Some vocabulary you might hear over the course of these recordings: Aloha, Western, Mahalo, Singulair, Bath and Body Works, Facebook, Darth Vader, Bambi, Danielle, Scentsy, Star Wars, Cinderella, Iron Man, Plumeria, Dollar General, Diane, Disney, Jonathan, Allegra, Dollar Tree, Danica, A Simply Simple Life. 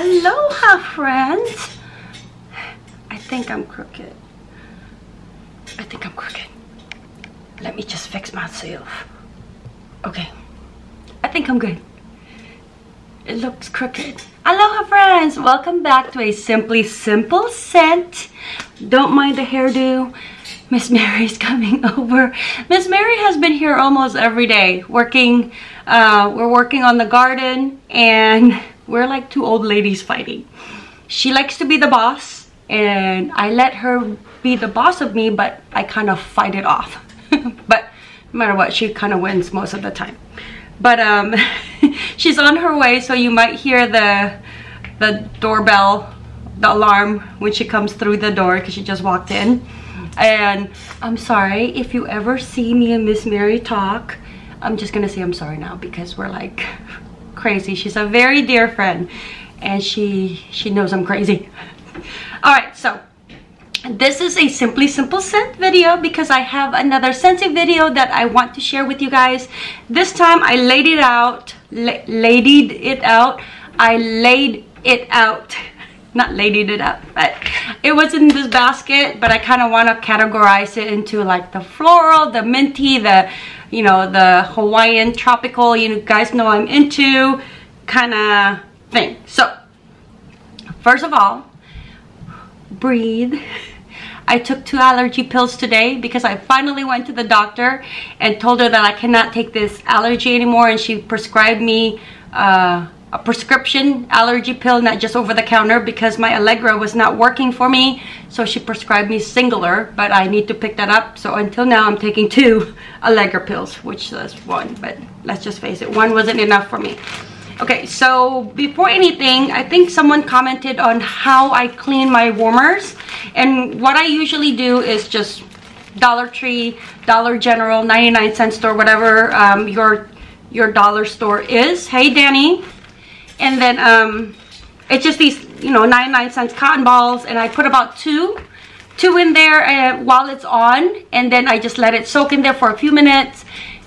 Aloha, friends. I think I'm crooked. I think I'm crooked. Let me just fix myself. Okay. I think I'm good. It looks crooked. Aloha, friends. Welcome back to A Simply Simple Scent. Don't mind the hairdo. Miss Mary's coming over. Miss Mary has been here almost every day working. We're working on the garden and we're like two old ladies fighting. She likes to be the boss and I let her be the boss of me, but I kind of fight it off. But no matter what, she kind of wins most of the time. But she's on her way, so you might hear the doorbell, the alarm when she comes through the door because she just walked in. And I'm sorry if you ever see me and Miss Mary talk. I'm just gonna say I'm sorry now because we're like crazy. She's a very dear friend and she knows I'm crazy. All right, so this is a Simply Simple Scent video because I have another Scentsy video that I want to share with you guys. This time I laid it out. Not ladied it up, but it was in this basket, but I kind of want to categorize it into like the floral, the minty, the, you know, the Hawaiian tropical, you guys know I'm into kind of thing. So first of all, breathe. I took 2 allergy pills today because I finally went to the doctor and told her that I cannot take this allergy anymore, and she prescribed me a prescription allergy pill, not just over the counter, because my Allegra was not working for me. So she prescribed me Singulair, but I need to pick that up. So until now I'm taking 2 Allegra pills, which is 1, but let's just face it, 1 wasn't enough for me. Okay, so before anything, I think someone commented on how I clean my warmers, and what I usually do is just Dollar Tree, Dollar General, 99-cent store, whatever your dollar store is. Hey, Danny. And then it's just these, you know, 99-cent cotton balls, and I put about two in there while it's on, and then I just let it soak in there for a few minutes,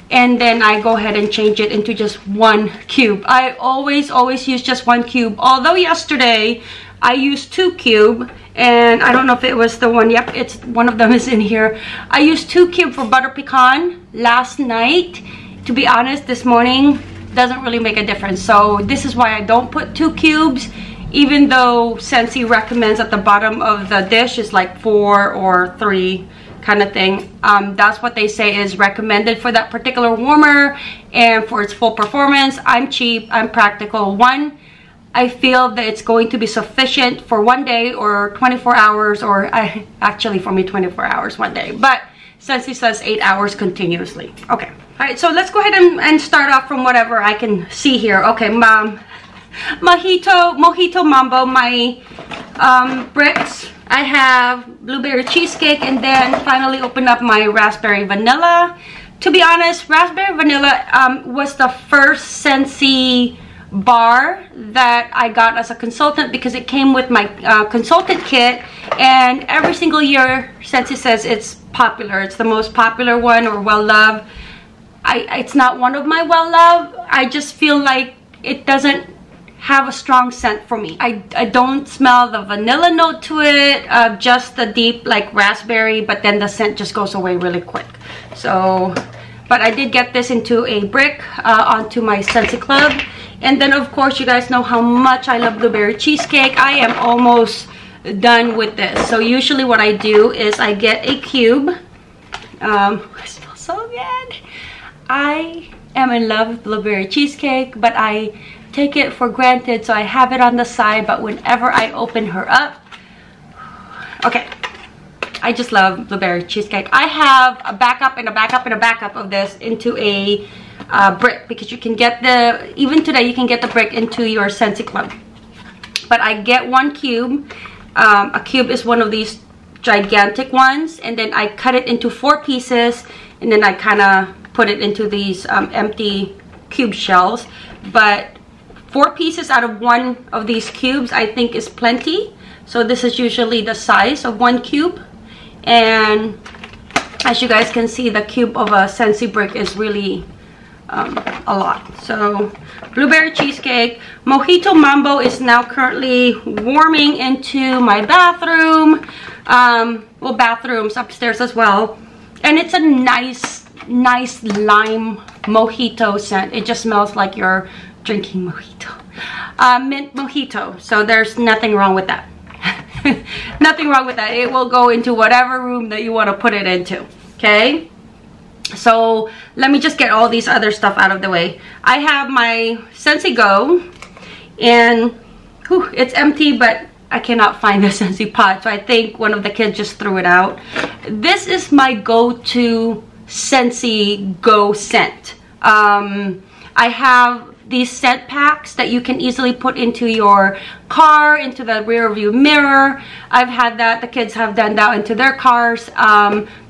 and then I go ahead and change it into just 1 cube. I always use just 1 cube, although yesterday I used 2 cube, and I don't know if it was the one. Yep, it's one of them is in here. I used 2 cube for butter pecan last night. To be honest, this morning doesn't really make a difference, so this is why I don't put 2 cubes, even though Scentsy recommends at the bottom of the dish is like 4 or 3 kind of thing. That's what they say is recommended for that particular warmer and for its full performance. I'm cheap, I'm practical. 1, I feel that it's going to be sufficient for 1 day or 24 hours, or actually for me 24 hours 1 day, but Scentsy says 8 hours continuously. Okay. All right, so let's go ahead and start off from whatever I can see here. Okay, mojito mambo, my bricks. I have blueberry cheesecake, and then finally open up my raspberry vanilla. To be honest, raspberry vanilla was the first Scentsy bar that I got as a consultant because it came with my consultant kit, and every single year Scentsy says it's popular. It's the most popular one, or well-loved. It's not one of my well-loved. I just feel like it doesn't have a strong scent for me. I don't smell the vanilla note to it, just the deep like raspberry, but then the scent just goes away really quick. So, but I did get this into a brick onto my Scentsy Club. And then of course you guys know how much I love blueberry cheesecake. I am almost done with this. So usually what I do is I get a cube. It smells so good. I am in love with blueberry cheesecake, but I take it for granted, so I have it on the side, but whenever I open her up, okay, I just love blueberry cheesecake. I have a backup and a backup and a backup of this into a brick, because you can get the, even today you can get the brick into your Scentsy Club. But I get 1 cube. A cube is one of these gigantic ones, and then I cut it into 4 pieces, and then I kind of put it into these empty cube shells. But 4 pieces out of 1 of these cubes I think is plenty. So this is usually the size of 1 cube, and as you guys can see, the cube of a Scentsy brick is really a lot. So blueberry cheesecake. Mojito Mambo is now currently warming into my bathroom, well, bathrooms upstairs as well, and it's a nice lime mojito scent. It just smells like you're drinking mojito, mint mojito, so there's nothing wrong with that. Nothing wrong with that. It will go into whatever room that you want to put it into. Okay, so let me just get all these other stuff out of the way. I have my Scentsy Go, and whew, it's empty, but I cannot find the Scentsy pot, so I think one of the kids just threw it out. This is my go-to Scentsy Go scent. I have these scent packs that you can easily put into your car, into the rear view mirror. I've had that. The kids have done that into their cars.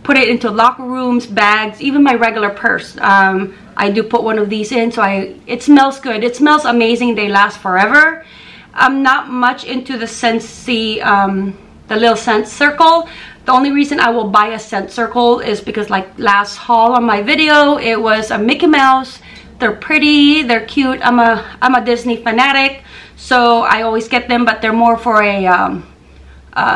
Put it into locker rooms, bags, even my regular purse. I do put one of these in, so it smells good. It smells amazing. They last forever. I'm not much into the Scentsy, the little scent circle. The only reason I will buy a scent circle is because, like last haul on my video, it was a Mickey Mouse. They're pretty, they're cute. I'm a Disney fanatic, so I always get them, but they're more for a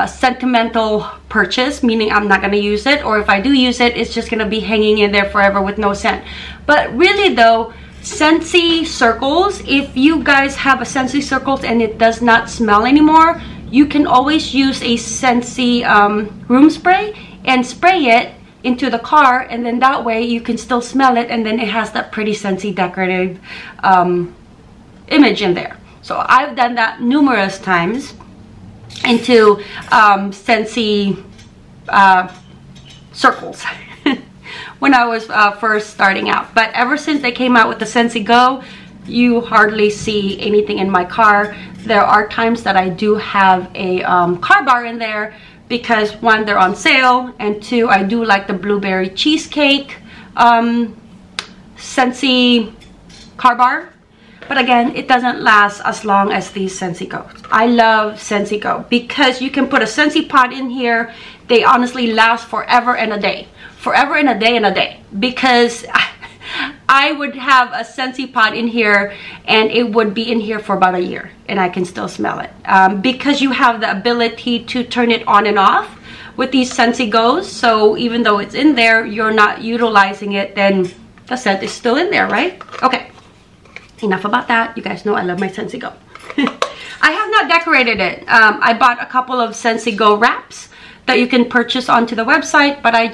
sentimental purchase, meaning I'm not gonna use it, or if I do use it, it's just gonna be hanging in there forever with no scent. But really though, Scentsy circles, if you guys have a Scentsy circles and it does not smell anymore, you can always use a Scentsy room spray and spray it into the car, and then that way you can still smell it, and then it has that pretty Scentsy decorative image in there. So I've done that numerous times into Scentsy circles when I was first starting out. But ever since they came out with the Scentsy Go, you hardly see anything in my car. There are times that I do have a car bar in there, because one, they're on sale, and two, I do like the blueberry cheesecake Scentsy car bar. But again, it doesn't last as long as these Scentsy Go. I love Scentsy Go because you can put a Scentsy pot in here. They honestly last forever and a day. Forever and a day and a day. Because I would have a Scentsy pot in here and it would be in here for about a year and I can still smell it, because you have the ability to turn it on and off with these Scentsy Go's. So even though it's in there, you're not utilizing it, then the scent is still in there, right? Okay, enough about that. You guys know I love my Scentsy Go. I have not decorated it. I bought a couple of Scentsy Go wraps that you can purchase onto the website, but I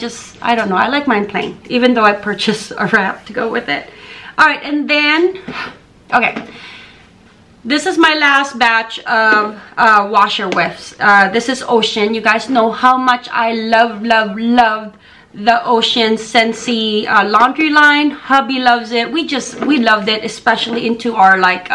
don't know, I like mine plain, even though I purchased a wrap to go with it. All right, and then, okay, this is my last batch of washer whiffs. This is Ocean. You guys know how much I love the Ocean Scentsy laundry line. Hubby loves it. We loved it, especially into our like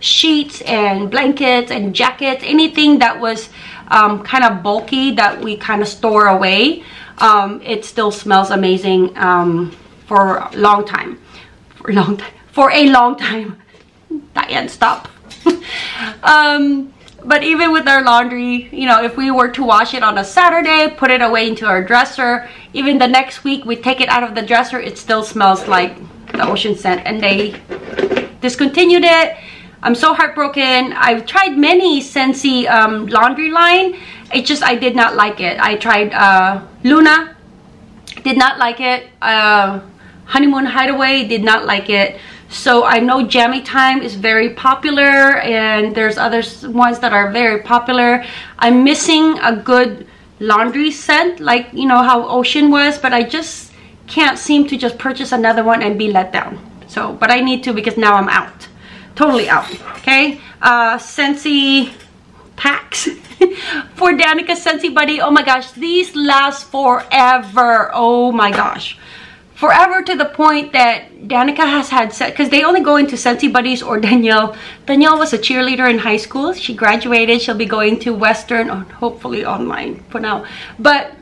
sheets and blankets and jackets, anything that was kind of bulky that we kind of store away. It still smells amazing for a long time. Diane, stop. But even with our laundry, you know, if we were to wash it on a Saturday, put it away into our dresser, even the next week we take it out of the dresser, it still smells like the Ocean scent, and they discontinued it. I'm so heartbroken. I've tried many Scentsy laundry line. It's just I did not like it. I tried Luna, did not like it. Honeymoon Hideaway, did not like it. So I know Jammy Time is very popular, and there's other ones that are very popular. I'm missing a good laundry scent, like you know how Ocean was, but I just can't seem to just purchase another one and be let down. So, but I need to, because now I'm out. Totally out. Okay, Scentsy packs for Danica Scentsy Buddy. Oh my gosh, these last forever. Oh my gosh, forever, to the point that Danica has had, because they only go into Scentsy Buddies or Danielle. Danielle was a cheerleader in high school. She graduated. She'll be going to Western, or hopefully online for now. But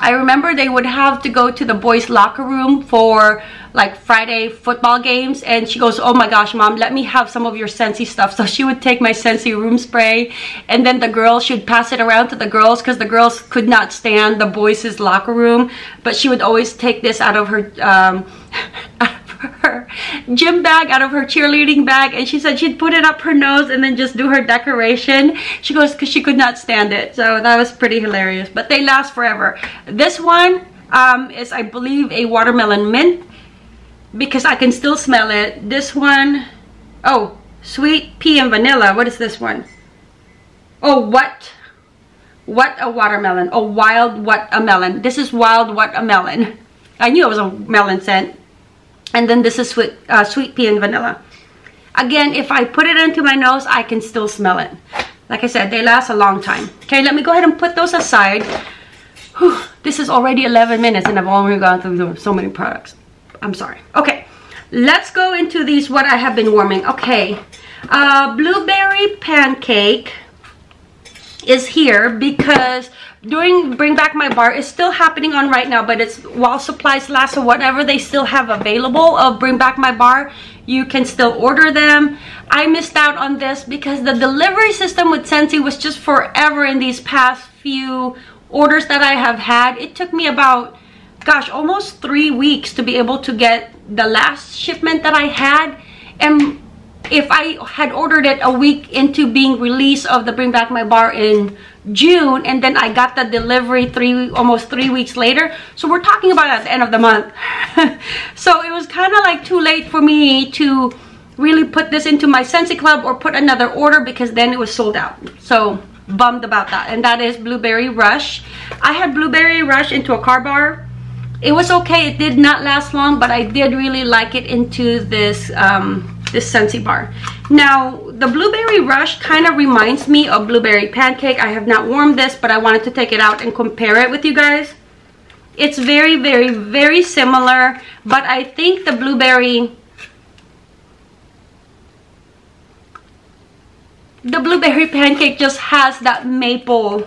I remember they would have to go to the boys' locker room for like Friday football games, and she goes, oh my gosh, mom, let me have some of your Scentsy stuff. So she would take my Scentsy room spray, and then the girls should pass it around to the girls, because the girls could not stand the boys' locker room. But she would always take this out of her gym bag out of her cheerleading bag, and she said she'd put it up her nose and then just do her decoration. She goes, because she could not stand it. So that was pretty hilarious, but they last forever. This one is, I believe, a watermelon mint, because I can still smell it. This one, oh, sweet pea and vanilla. What is this one? Oh, what a watermelon. Oh, wild what a melon. This is wild what a melon. I knew it was a melon scent. And then this is sweet, sweet pea and vanilla. Again, if I put it into my nose, I can still smell it. Like I said, they last a long time. Okay, let me go ahead and put those aside. Whew, this is already 11 minutes and I've already gone through so many products. I'm sorry. Okay, let's go into these, what I have been warming. Okay, blueberry pancake is here because during Bring Back My Bar is still happening on right now, but it's while supplies last, so whatever they still have available of Bring Back My Bar, you can still order them. I missed out on this because the delivery system with Scentsy was just forever. In these past few orders that I have had, it took me about, gosh, almost 3 weeks to be able to get the last shipment that I had. And if I had ordered it a week into being released of the Bring Back My Bar in June, and then I got the delivery almost three weeks later, so we're talking about at the end of the month. So it was kind of like too late for me to really put this into my Scentsy Club or put another order, because then it was sold out. So bummed about that. And that is Blueberry Rush. I had Blueberry Rush into a car bar. It was okay. It did not last long, but I did really like it into this this Scentsy bar. Now, the Blueberry Rush kind of reminds me of Blueberry Pancake. I have not warmed this, but I wanted to take it out and compare it with you guys. It's very, very, very similar, but I think the Blueberry Pancake just has that maple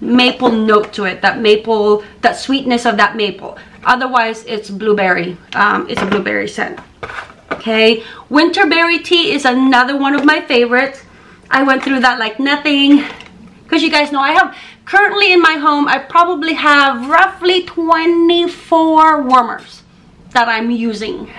maple note to it, that sweetness of that maple. Otherwise, it's blueberry. It's a blueberry scent. Okay, Winterberry Tea is another one of my favorites. I went through that like nothing, because you guys know I have currently in my home, I probably have roughly 24 warmers that I'm using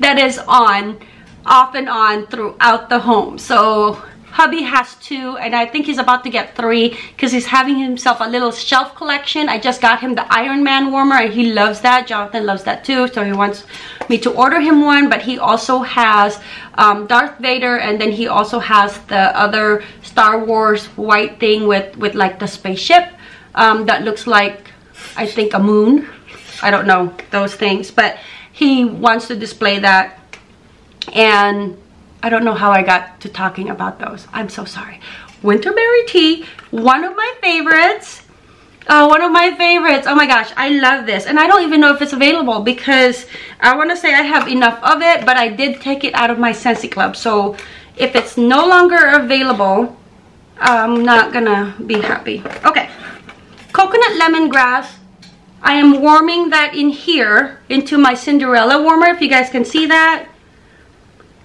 that is on, off and on throughout the home. So hubby has 2, and I think he's about to get 3 because he's having himself a little shelf collection. I just got him the Iron Man warmer and he loves that. Jonathan loves that too, so he wants me to order him one. But he also has Darth Vader, and then he also has the other Star Wars white thing with like the spaceship that looks like, I think, a moon. I don't know those things, but he wants to display that. And I don't know how I got to talking about those. I'm so sorry. Winterberry Tea, one of my favorites. Oh my gosh, I love this. And I don't even know if it's available, because I want to say I have enough of it, but I did take it out of my Scentsy Club. So if it's no longer available, I'm not gonna be happy. Okay, coconut lemongrass. I am warming that in here into my Cinderella warmer, if you guys can see that.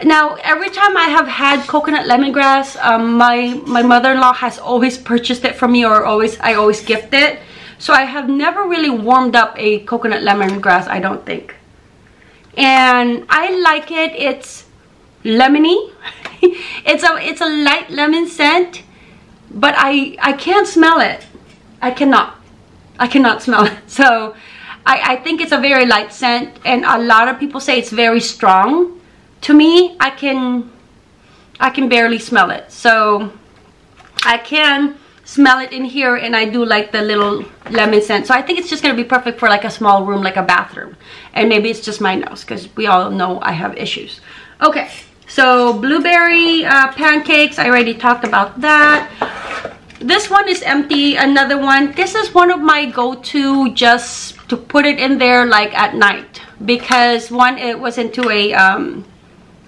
Now, every time I have had coconut lemongrass, my mother-in-law has always purchased it from me, or I always gift it. So I have never really warmed up a coconut lemongrass, I don't think. And I like it. It's lemony. it's a light lemon scent, but I can't smell it. I cannot smell it. So I think it's a very light scent, and a lot of people say it's very strong. To me, I can barely smell it. So I can smell it in here, and I do like the little lemon scent. So I think it's just going to be perfect for like a small room, like a bathroom. And maybe it's just my nose, because we all know I have issues. Okay, so blueberry pancakes, I already talked about that. This one is empty, another one. This is one of my go-to, just to put it in there like at night. Because one, it was into a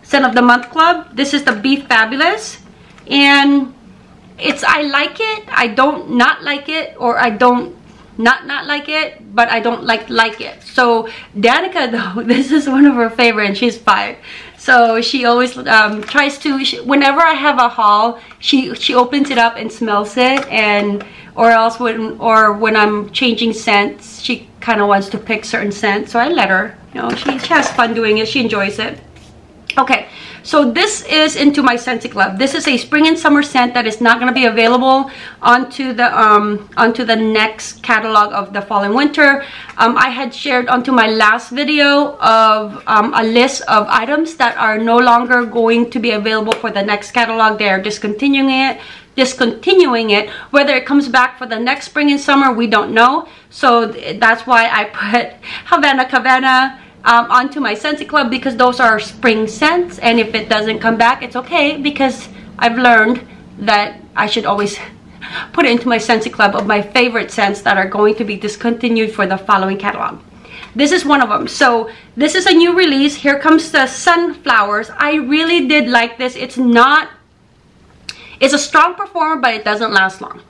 Scent of the Month Club. This is the Beef Fabulous, and it's, I like it. I don't not like it, or I don't not like it, but I don't like it. So Danica, though, this is one of her favorite, and she's 5, so she always whenever I have a haul, she opens it up and smells it, and or else when I'm changing scents, she kind of wants to pick certain scents, so I let her. You know, she has fun doing it. She enjoys it. Okay, so this is into my Scentsy Club. This is a spring and summer scent that is not going to be available onto the next catalog of the fall and winter. I had shared onto my last video of a list of items that are no longer going to be available for the next catalog. They are discontinuing it. Whether it comes back for the next spring and summer, we don't know. So that's why I put Havana Cavana onto my Scentsy Club, because those are spring scents, and if it doesn't come back, it's okay, because I've learned that I should always put it into my Scentsy Club of my favorite scents that are going to be discontinued for the following catalog. This is one of them. So this is a new release. Here comes the sunflowers. I really did like this. It's a strong performer, but it doesn't last long,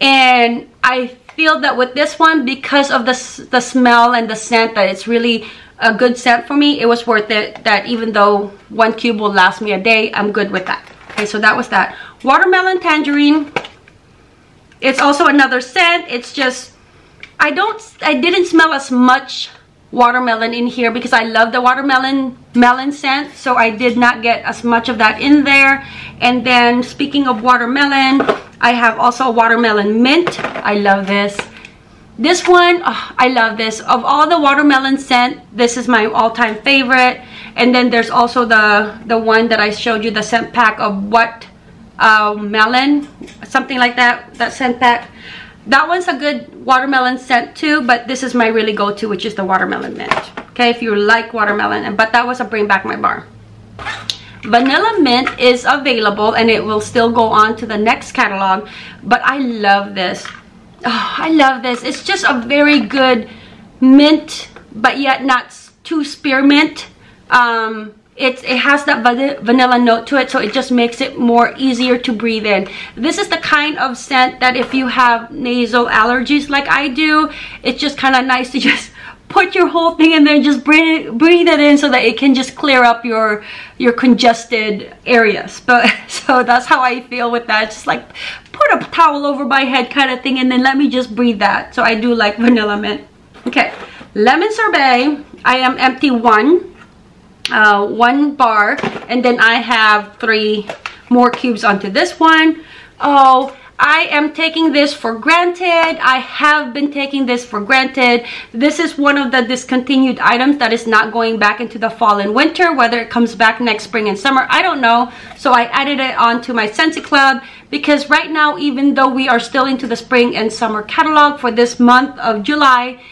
and I feel that with this one, because of the smell and the scent, that it's really a good scent for me. It was worth it. That even though one cube will last me a day, I'm good with that. Okay, so that was that. Watermelon Tangerine. It's also another scent. It's just I didn't smell as much watermelon in here, because I love the watermelon scent, so I did not get as much of that in there. And then speaking of watermelon, I have also watermelon mint. I love this. This one, oh, I love this. Of all the watermelon scent, this is my all-time favorite. And then there's also the one that I showed you, the scent pack of what melon, something like that. That scent pack, that one's a good watermelon scent too. But this is my really go-to, which is the watermelon mint. Okay, if you like watermelon, but that was a bring back my bar. Vanilla Mint is available, and it will still go on to the next catalog, but I love this. Oh, I love this. It's just a very good mint, but yet not too spearmint. It has that vanilla note to it, so it just makes it more easier to breathe in. This is the kind of scent that if you have nasal allergies like I do, it's just kind of nice to just put your whole thing in there and just breathe it in, so that it can just clear up your congested areas. But so that's how I feel with that. Just like put a towel over my head kind of thing, and then let me just breathe that. So I do like Vanilla Mint. Okay, Lemon Sorbet. I am empty one bar, and then I have 3 more cubes onto this one. Oh, I am taking this for granted. I have been taking this for granted. This is one of the discontinued items that is not going back into the fall and winter. Whether it comes back next spring and summer, I don't know. So I added it onto my Scentsy Club, because right now, even though we are still into the spring and summer catalog for this month of July,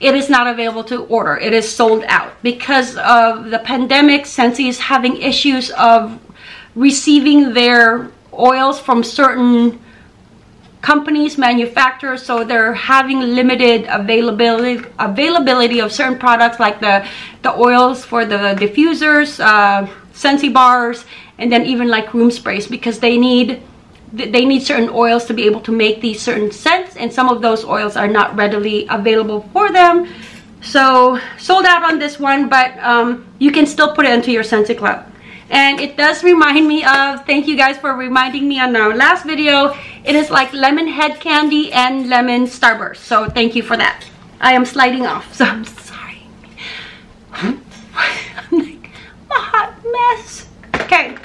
it is not available to order. It is sold out. Because of the pandemic, Scentsy is having issues of receiving their oils from certain companies, manufacturers, so they're having limited availability of certain products, like the oils for the diffusers, Scentsy bars, and then even like room sprays, because they need certain oils to be able to make these certain scents, and some of those oils are not readily available for them. So sold out on this one, but you can still put it into your Scentsy Club. And it does remind me of, thank you guys for reminding me on our last video, it is like lemon head candy and lemon starburst. So thank you for that. I am sliding off, so I'm sorry. I'm like, I'm a hot mess. Okay.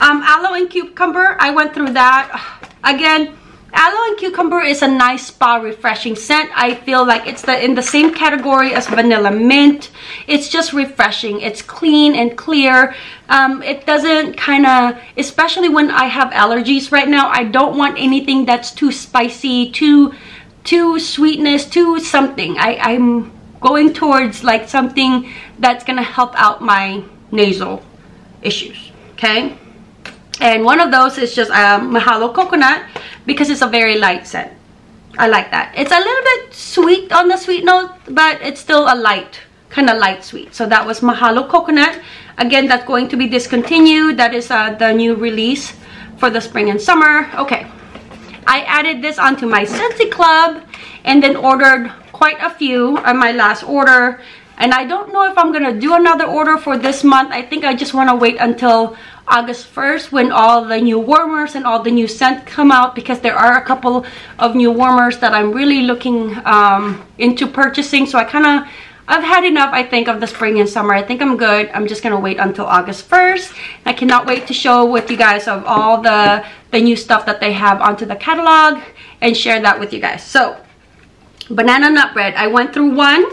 Aloe and cucumber, I went through that. Again, aloe and cucumber is a nice spa refreshing scent. I feel like it's in the same category as vanilla mint. It's just refreshing. It's clean and clear. It doesn't kind of, especially when I have allergies right now, I don't want anything that's too spicy, too sweetness, too something. I'm going towards like something that's going to help out my nasal issues. Okay. And one of those is just Mahalo Coconut, because it's a very light scent. I like that. It's a little bit sweet on the sweet note, but it's still a light, kind of light sweet. So that was Mahalo Coconut. Again, that's going to be discontinued. That is the new release for the spring and summer. Okay. I added this onto my Scentsy Club, and then ordered quite a few on my last order. And I don't know if I'm gonna do another order for this month. I think I just want to wait until August 1st when all the new warmers and all the new scent come out, because there are a couple of new warmers that I'm really looking into purchasing. So I've had enough, I think, of the spring and summer. I think I'm good. I'm just gonna wait until August 1st. I cannot wait to show with you guys of all the new stuff that they have onto the catalog and share that with you guys. So, banana nut bread. I went through one.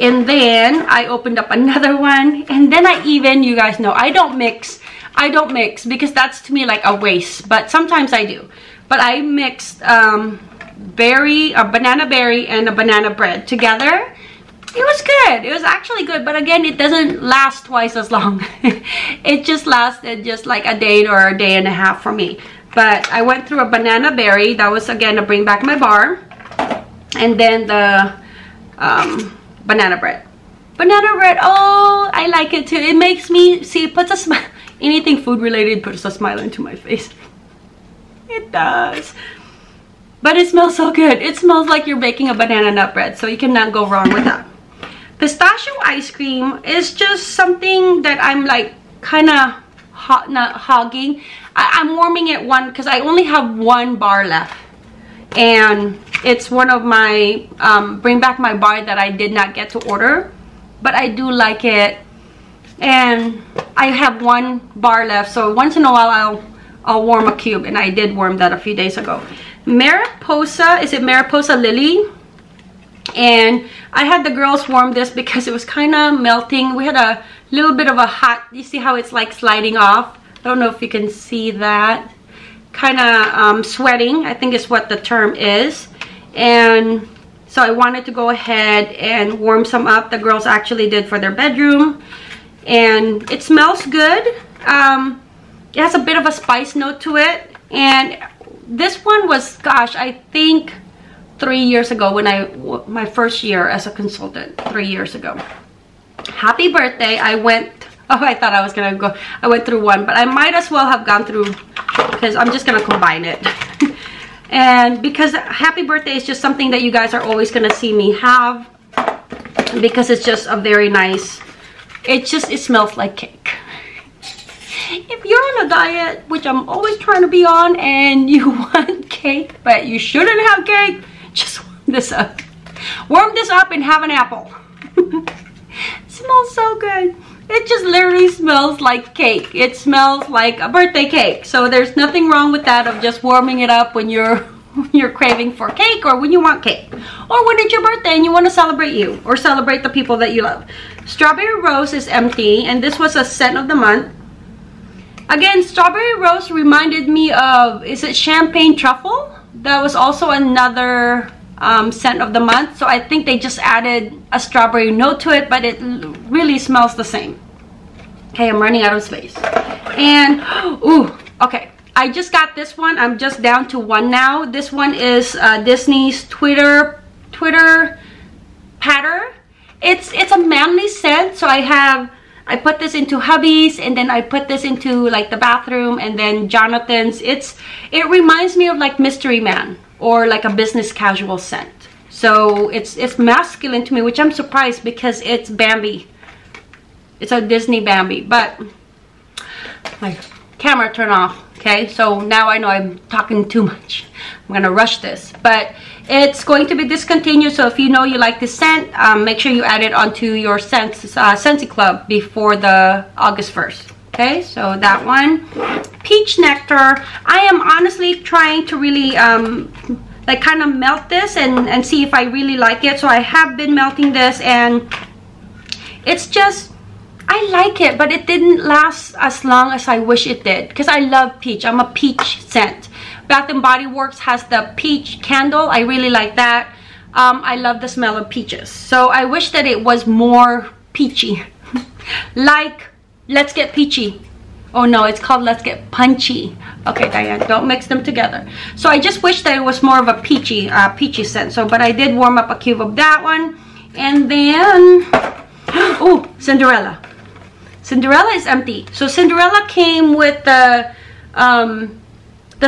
And then I opened up another one, and then you guys know, I don't mix because that's to me like a waste, but sometimes I do. But I mixed a banana berry and a banana bread together. It was good. It was actually good, but again, it doesn't last twice as long. It just lasted just like a day or a day and a half for me. But I went through a banana berry. That was again to bring back my bar. And then the banana bread. Oh, I like it too. It makes me see, it puts a smile. Anything food related puts a smile into my face. It does. But it smells so good. It smells like you're baking a banana nut bread, so you cannot go wrong with that. Pistachio ice cream is just something that I'm like kind of hogging. I'm warming it one because I only have one bar left, and it's one of my bring back my bar that I did not get to order, but I do like it. And I have one bar left, so once in a while I'll warm a cube, and I did warm that a few days ago. Mariposa, is it Mariposa Lily? And I had the girls warm this because it was kind of melting. We had a little bit of a hot, you see how it's like sliding off? I don't know if you can see that. Kind of sweating, I think is what the term is. And so I wanted to go ahead and warm some up. The girls actually did for their bedroom, and it smells good. It has a bit of a spice note to it. And this one was, gosh, I think 3 years ago when my first year as a consultant, 3 years ago. Happy birthday. I went through one, but I might as well have gone through because I'm just gonna combine it. And because happy birthday is just something that you guys are always gonna see me have, because it's just a very nice, it smells like cake. If you're on a diet, which I'm always trying to be on, and you want cake but you shouldn't have cake, just warm this up and have an apple. It smells so good. It just literally smells like cake. It smells like a birthday cake. So there's nothing wrong with that, of just warming it up when you're craving for cake, or when you want cake, or when it's your birthday and you want to celebrate you or celebrate the people that you love. Strawberry Rose is empty, and this was a scent of the month. Again, Strawberry Rose reminded me of, is it Champagne Truffle? That was also another scent of the month. So I think they just added a strawberry note to it, but it really smells the same. Okay, I'm running out of space. And ooh, okay, I just got this one. I'm just down to one now. This one is Disney's Twitter patter. It's a manly scent, so I put this into hubby's, and then I put this into like the bathroom, and then Jonathan's. It reminds me of like Mystery Man or like a business casual scent. So it's masculine to me, which I'm surprised because it's Bambi. It's a Disney Bambi, but my camera turned off. Okay, so now I know I'm talking too much. I'm gonna rush this, but it's going to be discontinued. So if you know you like this scent, make sure you add it onto your Scentsy Club before the August 1st. Okay, so that one. Peach Nectar. I am honestly trying to really like kind of melt this and see if I really like it. So I have been melting this, and it's just, I like it, but it didn't last as long as I wish it did, because I love peach. I'm a peach scent. Bath and Body Works has the peach candle. I really like that. I love the smell of peaches. So I wish that it was more peachy. Like, let's get peachy. Oh no, it's called let's get punchy. Okay, Diane, don't mix them together. So I just wish that it was more of a peachy scent. So, but I did warm up a cube of that one. And then, oh, Cinderella. Cinderella is empty. So Cinderella came with the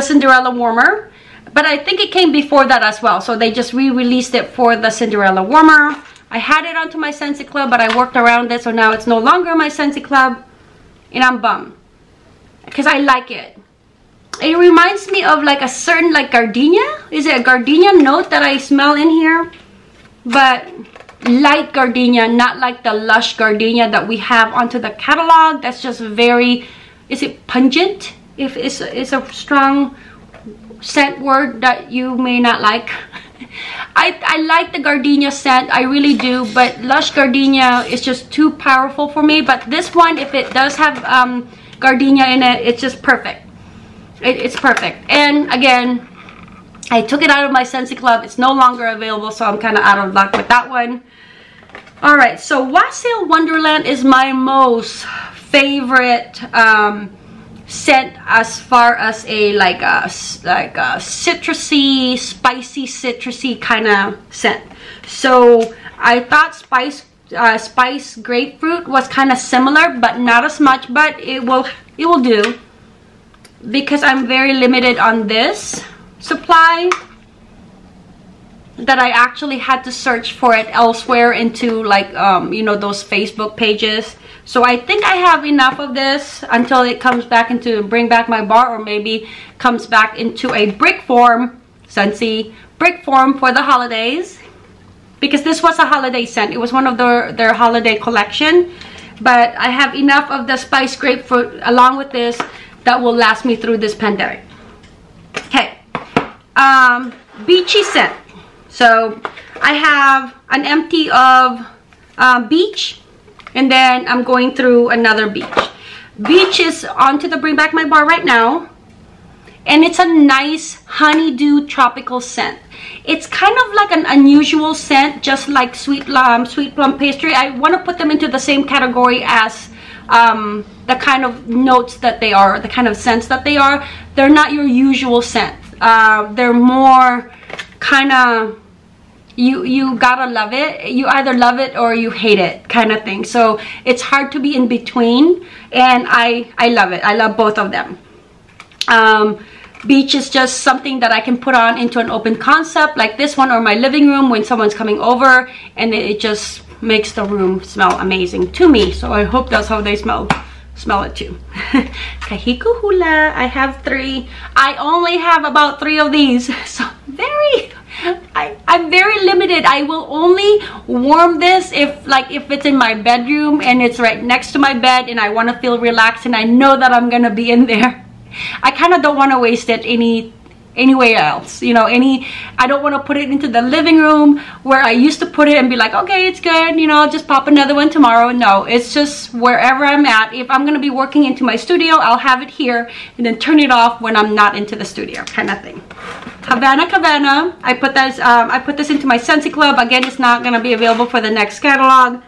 Cinderella warmer, but I think it came before that as well. So they just re-released it for the Cinderella warmer. I had it onto my Scentsy Club, but I worked around it, so now it's no longer my Scentsy Club, and I'm bummed because I like it. It reminds me of like a certain like gardenia. Is it a gardenia note that I smell in here? But light gardenia, not like the lush gardenia that we have onto the catalog. That's just very, is it pungent? If it's a strong scent word that you may not like. I like the gardenia scent, I really do, but lush gardenia is just too powerful for me. But this one, if it does have gardenia in it, it's just perfect. It's perfect. And again, I took it out of my Scentsy Club. It's no longer available, so I'm kind of out of luck with that one. All right, so Wassail Wonderland is my most favorite scent as far as a like a citrusy, spicy, citrusy kind of scent. So I thought spice grapefruit was kind of similar, but not as much. But it will do, because I'm very limited on this supply, that I actually had to search for it elsewhere into like you know, those Facebook pages. So I think I have enough of this until it comes back into, bring back my bar, or maybe comes back into a brick form, Scentsy brick form for the holidays, because this was a holiday scent. It was one of their holiday collection. But I have enough of the spice grapefruit along with this that will last me through this pandemic. Okay, beachy scent. So I have an empty of beach, and then I'm going through another beach. Beach is onto the bring back my bar right now, and it's a nice honeydew tropical scent. It's kind of like an unusual scent, just like sweet plum pastry. I want to put them into the same category as the kind of notes that they are, the kind of scents that they are. They're not your usual scent. They're more kind of, you gotta love it. You either love it or you hate it kind of thing. So it's hard to be in between, and I love it. I love both of them. Beach is just something that I can put on into an open concept like this one, or my living room when someone's coming over, and it just makes the room smell amazing to me. So I hope that's how they smell it too. Kahiku hula. I have three. I only have about three of these, so I'm very limited. I will only warm this if it's in my bedroom and it's right next to my bed and I want to feel relaxed and I know that I'm gonna be in there. I kind of don't want to waste it anywhere else, you know. I don't want to put it into the living room where I used to put it and be like, okay, it's good, you know, I'll just pop another one tomorrow. No, it's just wherever I'm at. If I'm gonna be working into my studio, I'll have it here and then turn it off when I'm not into the studio, kind of thing. Havana. I put this into my Scentsy Club. Again, it's not gonna be available for the next catalog.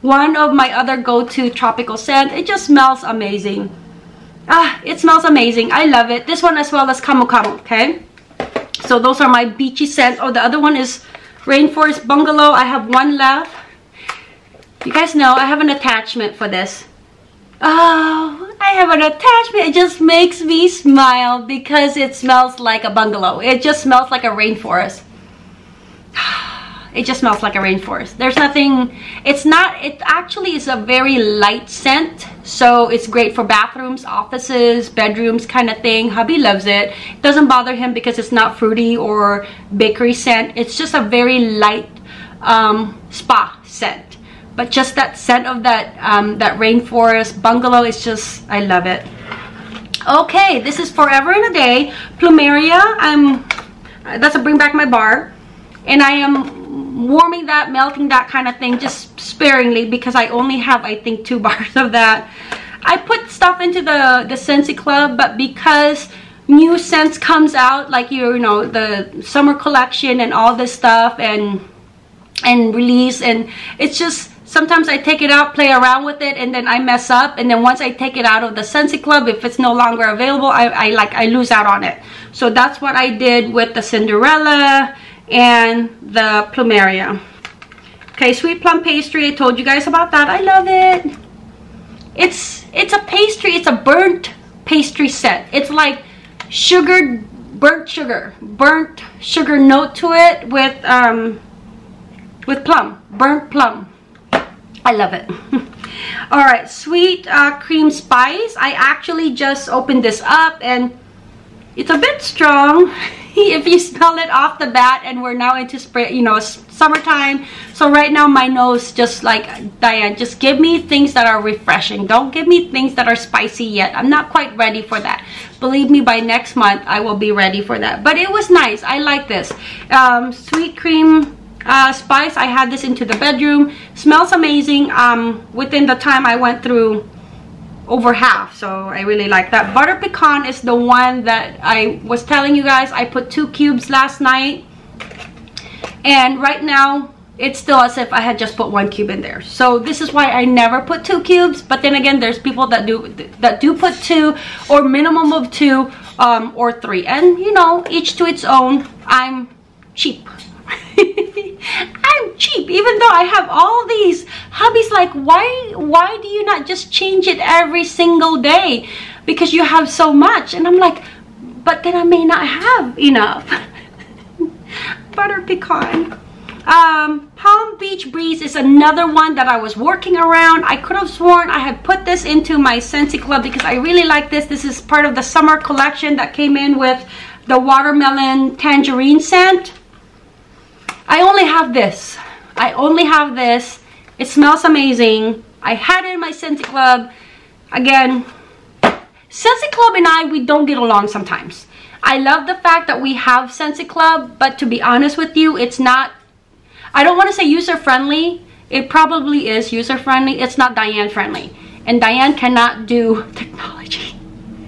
One of my other go-to tropical scent. It just smells amazing. It smells amazing. I love it. This one as well as Kamu Kamu. Okay, so those are my beachy scents. Oh, the other one is Rainforest Bungalow. I have one left. You guys know I have an attachment for this. Oh, I have an attachment. It just makes me smile because it smells like a bungalow. It just smells like a rainforest. It just smells like a rainforest. There's nothing, it actually is a very light scent, so it's great for bathrooms, offices, bedrooms kind of thing. Hubby loves it. It doesn't bother him because it's not fruity or bakery scent. It's just a very light spa scent. But just that scent of that rainforest bungalow is just, I love it. Okay, this is Forever in a Day. Plumeria, that's a bring back my bar. And I am warming that, melting that kind of thing, just sparingly, because I only have, I think, 2 bars of that. I put stuff into the Scentsy Club, but because new scents comes out, like, you know, the summer collection and all this stuff and release, and it's just sometimes I take it out, play around with it, and then I mess up, and then once I take it out of the Scentsy Club, if it's no longer available, I lose out on it. So that's what I did with the Cinderella and the Plumeria. Okay, sweet plum pastry, I told you guys about that. I love it. It's a pastry. It's a burnt pastry scent. It's like burnt sugar note to it with with plum, burnt plum. I love it. All right, sweet cream spice. I actually just opened this up and it's a bit strong if you smell it off the bat, and we're now into spring, you know, summertime. So right now my nose just like, Diane, just give me things that are refreshing. Don't give me things that are spicy yet. I'm not quite ready for that. Believe me, by next month I will be ready for that. But it was nice. I like this. Sweet cream spice. I had this into the bedroom. Smells amazing. Within the time I went through over half, so I really like that. Butter pecan is the one that I was telling you guys. I put 2 cubes last night, and right now it's still as if I had just put 1 cube in there. So this is why I never put 2 cubes, but then again, there's people that do put 2 or minimum of 2 or 3, and you know, each to its own. I'm cheap. I'm cheap, even though I have all these hobbies. Like, why do you not just change it every single day? Because you have so much. And I'm like, but then I may not have enough. Butter pecan. Palm Beach Breeze is another one that I was working around. I could have sworn I had put this into my Scentsy Club because I really like this. This is part of the summer collection that came in with the watermelon tangerine scent. I only have this. I only have this. It smells amazing. I had it in my Scentsy Club. Again, Scentsy Club and I, we don't get along sometimes. I love the fact that we have Scentsy Club, but to be honest with you, it's not, I don't want to say user-friendly. It probably is user-friendly. It's not Diane-friendly. And Diane cannot do technology.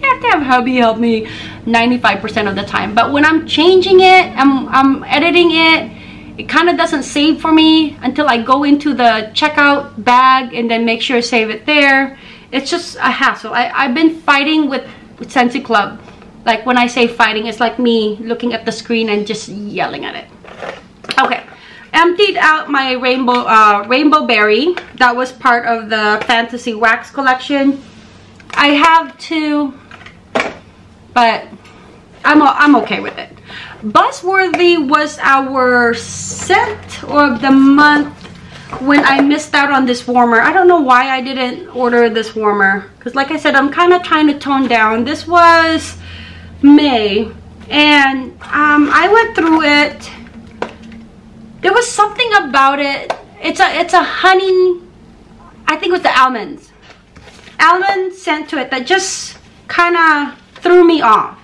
I have to have hubby help me 95% of the time. But when I'm changing it, I'm editing it, it kind of doesn't save for me until I go into the checkout bag and then make sure to save it there. It's just a hassle. I've been fighting with Scentsy Club. Like, when I say fighting, it's like me looking at the screen and just yelling at it. Okay. Emptied out my rainbow berry. That was part of the Fantasy Wax collection. I have 2, but I'm okay with it. Buzzworthy was our scent of the month when I missed out on this warmer. I don't know why I didn't order this warmer, because like I said, I'm kind of trying to tone down. This was May, and I went through it. There was something about it. It's a honey, I think it was the almond scent to it that just kind of threw me off.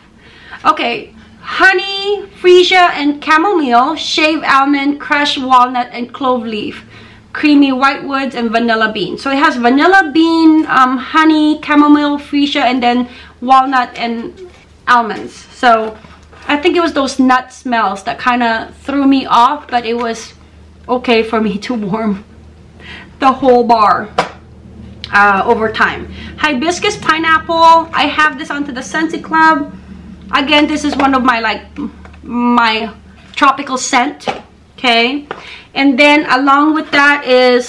Okay. Honey, freesia, and chamomile, shaved almond, crushed walnut, and clove leaf, creamy white woods, and vanilla bean. So it has vanilla bean, honey, chamomile, freesia, and then walnut and almonds. So I think it was those nut smells that kind of threw me off, but it was okay for me to warm the whole bar over time. Hibiscus pineapple, I have this onto the Scentsy Club. Again, this is one of my, like, my tropical scent, okay? And then along with that is,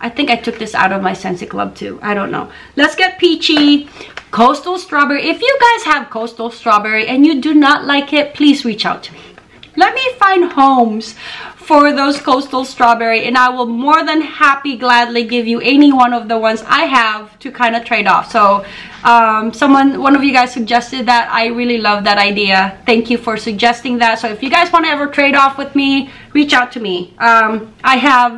I think I took this out of my Scentsy Club too. I don't know. Let's Get Peachy, coastal strawberry. If you guys have coastal strawberry and you do not like it, please reach out to me. Let me find homes for those coastal strawberry, and I will more than gladly give you any one of the ones I have to kind of trade off. So one of you guys suggested that. I really love that idea. Thank you for suggesting that. So if you guys want to ever trade off with me, reach out to me. I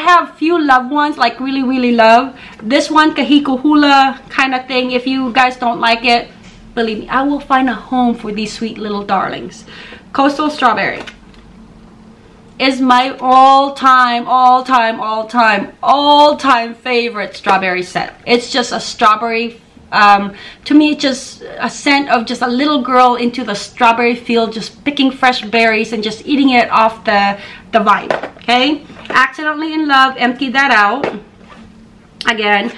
have few loved ones, like really love. This one, Kahiko Hula kind of thing. If you guys don't like it, believe me, I will find a home for these sweet little darlings. Coastal strawberry is my all-time favorite strawberry scent. It's just a strawberry, to me it's just a scent of just a little girl into the strawberry field, just picking fresh berries and just eating it off the vine. Okay, accidentally in love, empty that out. Again,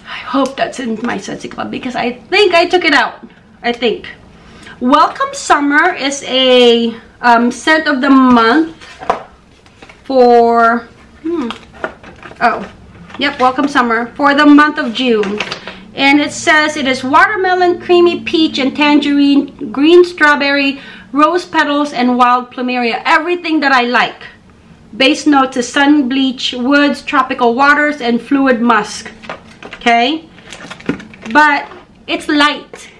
I hope that's in my Scentsy Club because I think I took it out. I think Welcome Summer is a scent of the month for Welcome Summer for the month of June, and it says it is watermelon, creamy peach and tangerine, green strawberry, rose petals, and wild plumeria. Everything that I like. Base notes is sun, bleach, woods, tropical waters, and fluid musk. Okay? But it's light.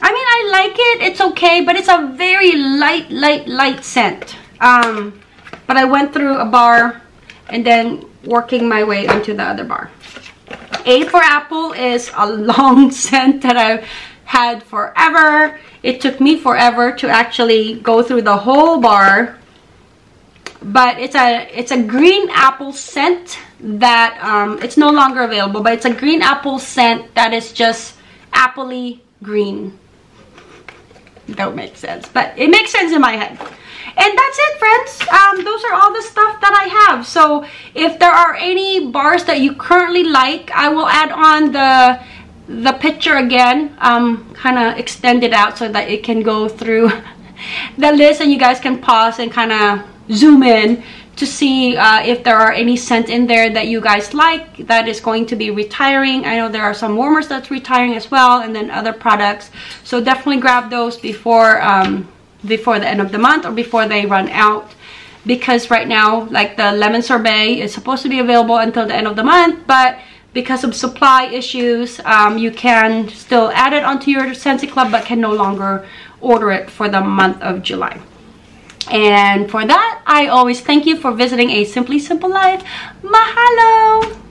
I mean, I like it. It's okay, but it's a very light scent. But I went through a bar and then working my way onto the other bar. A for apple is a long scent that I've had forever. It took me forever to actually go through the whole bar. But it's a green apple scent that it's no longer available, but it's a green apple scent that is just appley green. Don't make sense, but it makes sense in my head. And that's it, friends. Those are all the stuff that I have. So if there are any bars that you currently like, I will add on the picture again, kind of extend it out so that it can go through the list and you guys can pause and kind of zoom in to see if there are any scents in there that you guys like that is going to be retiring. I know there are some warmers that's retiring as well, and then other products. So definitely grab those before the end of the month or before they run out, because right now, like the lemon sorbet is supposed to be available until the end of the month, but because of supply issues, you can still add it onto your Scentsy Club but can no longer order it for the month of July. And for that, I always thank you for visiting A Simply Simple Life. Mahalo!